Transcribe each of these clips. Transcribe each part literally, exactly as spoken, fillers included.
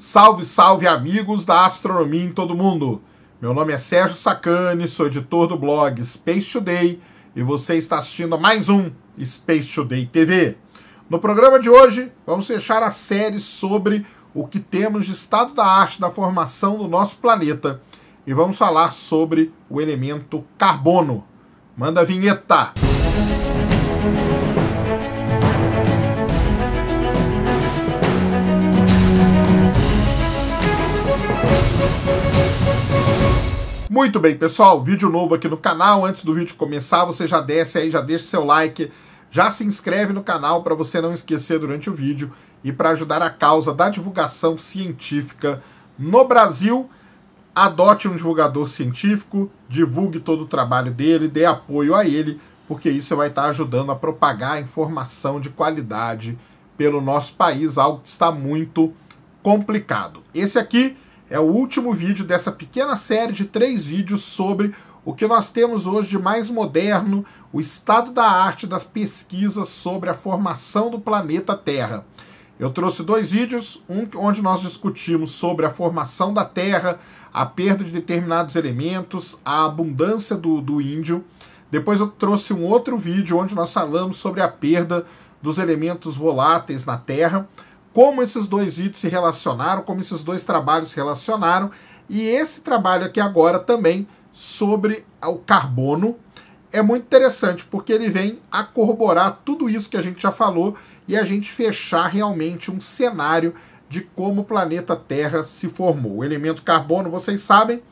Salve, salve, amigos da astronomia em todo mundo! Meu nome é Sérgio Sacani, sou editor do blog Space Today e você está assistindo a mais um Space Today T V. No programa de hoje, vamos fechar a série sobre o que temos de estado da arte da formação do nosso planeta e vamos falar sobre o elemento carbono. Manda a vinheta! Muito bem, pessoal, vídeo novo aqui no canal. Antes do vídeo começar, você já desce aí, já deixa seu like, já se inscreve no canal para você não esquecer durante o vídeo e para ajudar a causa da divulgação científica no Brasil. Adote um divulgador científico, divulgue todo o trabalho dele, dê apoio a ele, porque isso vai estar ajudando a propagar informação de qualidade pelo nosso país, algo que está muito complicado. Esse aqui é o último vídeo dessa pequena série de três vídeos sobre o que nós temos hoje de mais moderno, o estado da arte das pesquisas sobre a formação do planeta Terra. Eu trouxe dois vídeos, um onde nós discutimos sobre a formação da Terra, a perda de determinados elementos, a abundância do, do índio. Depois eu trouxe um outro vídeo onde nós falamos sobre a perda dos elementos voláteis na Terra, como esses dois vídeos se relacionaram, como esses dois trabalhos se relacionaram, e esse trabalho aqui agora também sobre o carbono é muito interessante, porque ele vem a corroborar tudo isso que a gente já falou e a gente fechar realmente um cenário de como o planeta Terra se formou. O elemento carbono, vocês sabem,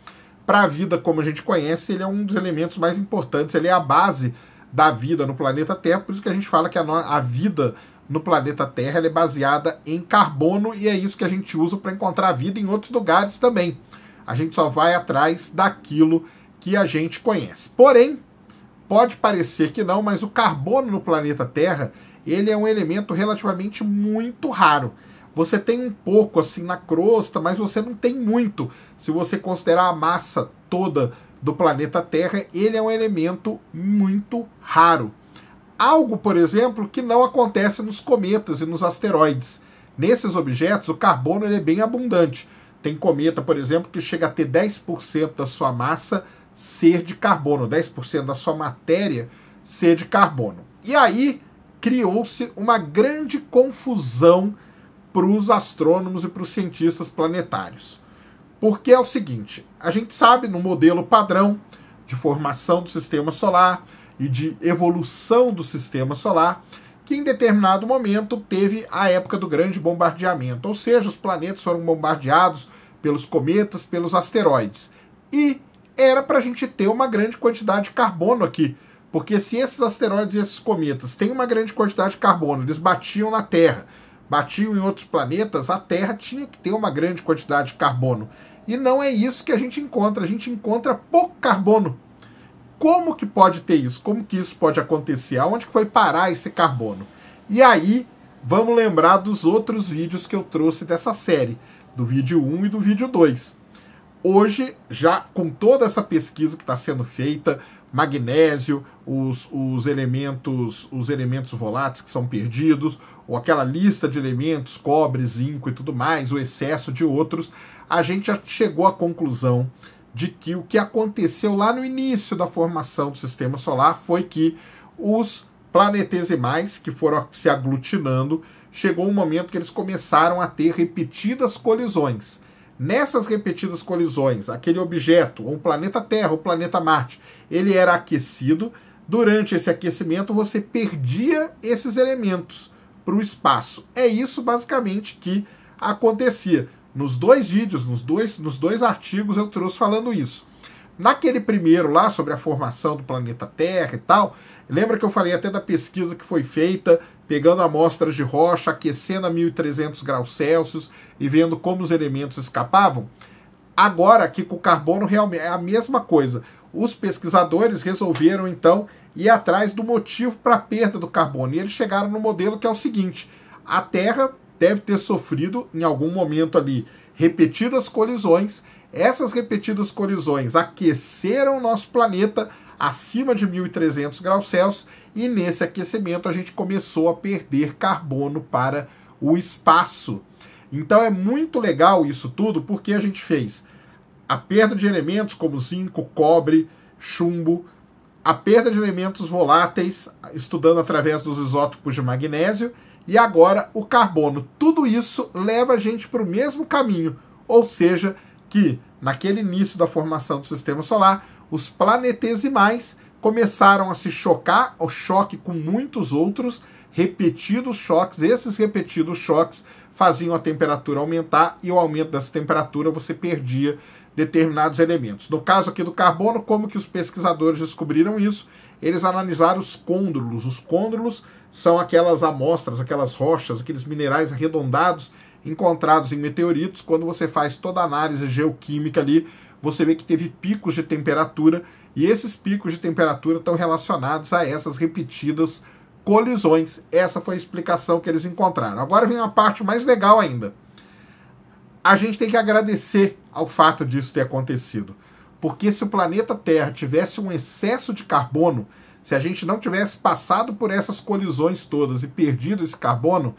para a vida como a gente conhece, ele é um dos elementos mais importantes, ele é a base da vida no planeta Terra, por isso que a gente fala que a, a vida no planeta Terra ela é baseada em carbono e é isso que a gente usa para encontrar vida em outros lugares também. A gente só vai atrás daquilo que a gente conhece. Porém, pode parecer que não, mas o carbono no planeta Terra ele é um elemento relativamente muito raro. Você tem um pouco assim na crosta, mas você não tem muito. Se você considerar a massa toda do planeta Terra, ele é um elemento muito raro. Algo, por exemplo, que não acontece nos cometas e nos asteroides. Nesses objetos, o carbono ele é bem abundante. Tem cometa, por exemplo, que chega a ter dez por cento da sua massa ser de carbono, dez por cento da sua matéria ser de carbono. E aí criou-se uma grande confusão para os astrônomos e para os cientistas planetários. Porque é o seguinte, a gente sabe no modelo padrão de formação do sistema solar e de evolução do sistema solar, que em determinado momento teve a época do grande bombardeamento, ou seja, os planetas foram bombardeados pelos cometas, pelos asteroides. E era para a gente ter uma grande quantidade de carbono aqui, porque se esses asteroides e esses cometas têm uma grande quantidade de carbono, eles batiam na Terra, batiam em outros planetas, a Terra tinha que ter uma grande quantidade de carbono. E não é isso que a gente encontra, a gente encontra pouco carbono. Como que pode ter isso? Como que isso pode acontecer? Aonde que foi parar esse carbono? E aí, vamos lembrar dos outros vídeos que eu trouxe dessa série, do vídeo um e do vídeo dois. Hoje, já com toda essa pesquisa que está sendo feita, magnésio, os, os, elementos, os elementos voláteis que são perdidos, ou aquela lista de elementos, cobre, zinco e tudo mais, o excesso de outros, a gente já chegou à conclusão de que o que aconteceu lá no início da formação do sistema solar foi que os planetesimais que foram se aglutinando, chegou um momento que eles começaram a ter repetidas colisões. Nessas repetidas colisões, aquele objeto, ou um planeta Terra, ou um planeta Marte, ele era aquecido. Durante esse aquecimento, você perdia esses elementos para o espaço. É isso, basicamente, que acontecia. Nos dois vídeos, nos dois, nos dois artigos eu trouxe falando isso. Naquele primeiro lá, sobre a formação do planeta Terra e tal, lembra que eu falei até da pesquisa que foi feita, pegando amostras de rocha, aquecendo a mil e trezentos graus Celsius e vendo como os elementos escapavam? Agora, aqui com o carbono, realmente é a mesma coisa. Os pesquisadores resolveram, então, ir atrás do motivo para a perda do carbono. E eles chegaram no modelo que é o seguinte, a Terra deve ter sofrido, em algum momento ali, repetidas colisões. Essas repetidas colisões aqueceram o nosso planeta acima de mil e trezentos graus Celsius e nesse aquecimento a gente começou a perder carbono para o espaço. Então é muito legal isso tudo, porque a gente fez a perda de elementos como zinco, cobre, chumbo, a perda de elementos voláteis, estudando através dos isótopos de magnésio, e agora o carbono. Tudo isso leva a gente para o mesmo caminho, ou seja, que naquele início da formação do sistema solar, os planetesimais começaram a se chocar, o choque com muitos outros, repetidos choques, esses repetidos choques faziam a temperatura aumentar, e o aumento dessa temperatura você perdia determinados elementos. No caso aqui do carbono, como que os pesquisadores descobriram isso? Eles analisaram os côndrulos. Os côndrulos são aquelas amostras, aquelas rochas, aqueles minerais arredondados encontrados em meteoritos. Quando você faz toda a análise geoquímica ali, você vê que teve picos de temperatura, e esses picos de temperatura estão relacionados a essas repetidas colisões. Essa foi a explicação que eles encontraram. Agora vem uma parte mais legal ainda. A gente tem que agradecer ao fato disso ter acontecido, porque se o planeta Terra tivesse um excesso de carbono, se a gente não tivesse passado por essas colisões todas e perdido esse carbono,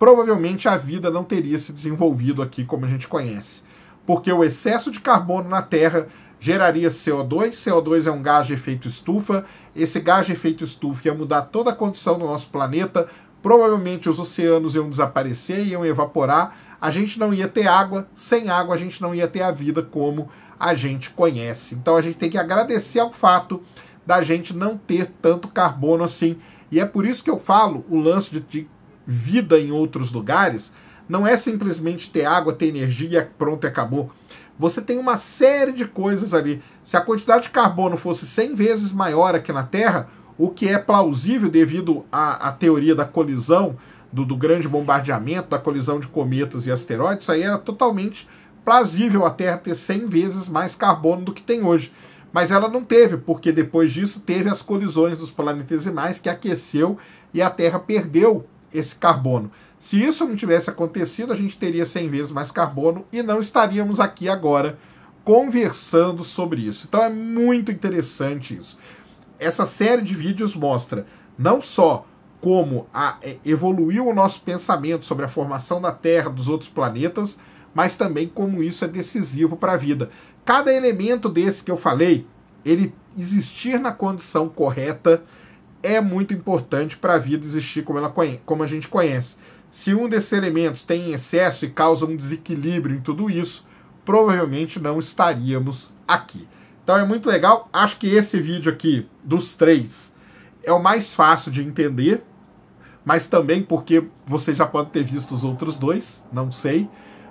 provavelmente a vida não teria se desenvolvido aqui como a gente conhece, porque o excesso de carbono na Terra geraria C O dois, C O dois é um gás de efeito estufa, esse gás de efeito estufa ia mudar toda a condição do nosso planeta, provavelmente os oceanos iam desaparecer, iam evaporar, a gente não ia ter água, sem água a gente não ia ter a vida como a gente conhece. Então a gente tem que agradecer ao fato da gente não ter tanto carbono assim. E é por isso que eu falo, o lance de, de vida em outros lugares não é simplesmente ter água, ter energia, pronto e acabou. Você tem uma série de coisas ali. Se a quantidade de carbono fosse cem vezes maior aqui na Terra, o que é plausível devido à, à teoria da colisão, Do, do grande bombardeamento, da colisão de cometas e asteroides, isso aí era totalmente plausível a Terra ter cem vezes mais carbono do que tem hoje. Mas ela não teve, porque depois disso teve as colisões dos planetesimais que aqueceu e a Terra perdeu esse carbono. Se isso não tivesse acontecido, a gente teria cem vezes mais carbono e não estaríamos aqui agora conversando sobre isso. Então é muito interessante isso. Essa série de vídeos mostra não só como a, é, evoluiu o nosso pensamento sobre a formação da Terra, dos outros planetas, mas também como isso é decisivo para a vida. Cada elemento desse que eu falei, ele existir na condição correta é muito importante para a vida existir como, ela, como a gente conhece. Se um desses elementos tem excesso e causa um desequilíbrio em tudo isso, provavelmente não estaríamos aqui. Então é muito legal. Acho que esse vídeo aqui, dos três, é o mais fácil de entender, mas também porque você já pode ter visto os outros dois, não sei.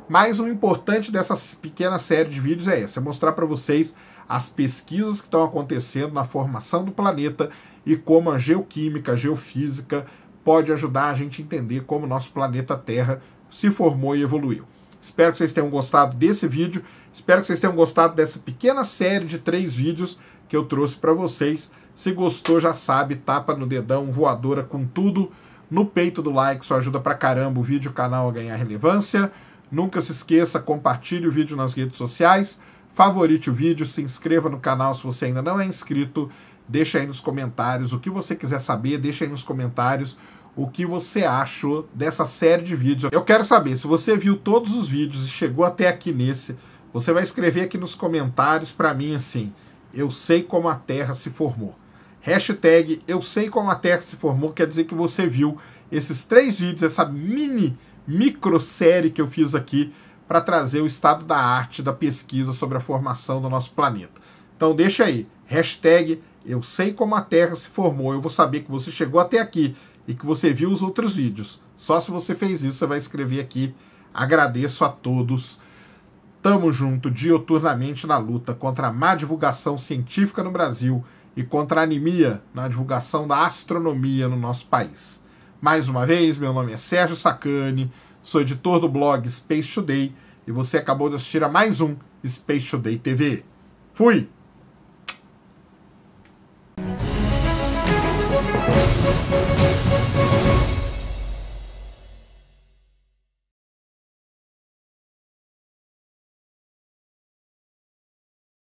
Mas o importante dessa pequena série de vídeos é essa, é mostrar para vocês as pesquisas que estão acontecendo na formação do planeta e como a geoquímica, a geofísica pode ajudar a gente a entender como o nosso planeta Terra se formou e evoluiu. Espero que vocês tenham gostado desse vídeo, espero que vocês tenham gostado dessa pequena série de três vídeos que eu trouxe para vocês. Se gostou, já sabe, tapa no dedão, voadora com tudo, no peito do like, isso ajuda pra caramba o vídeo e o canal a ganhar relevância. Nunca se esqueça, compartilhe o vídeo nas redes sociais, favorite o vídeo, se inscreva no canal se você ainda não é inscrito, deixa aí nos comentários o que você quiser saber, deixa aí nos comentários o que você achou dessa série de vídeos. Eu quero saber, se você viu todos os vídeos e chegou até aqui nesse, você vai escrever aqui nos comentários pra mim assim, eu sei como a Terra se formou. Hashtag eu sei como a Terra se formou, quer dizer que você viu esses três vídeos, essa mini, micro série que eu fiz aqui para trazer o estado da arte da pesquisa sobre a formação do nosso planeta. Então deixa aí, hashtag eu sei como a Terra se formou, eu vou saber que você chegou até aqui e que você viu os outros vídeos. Só se você fez isso, você vai escrever aqui, agradeço a todos. Tamo junto, dioturnamente na luta contra a má divulgação científica no Brasil e contra a anemia na divulgação da astronomia no nosso país. Mais uma vez, meu nome é Sérgio Sacani, sou editor do blog Space Today e você acabou de assistir a mais um Space Today T V. Fui!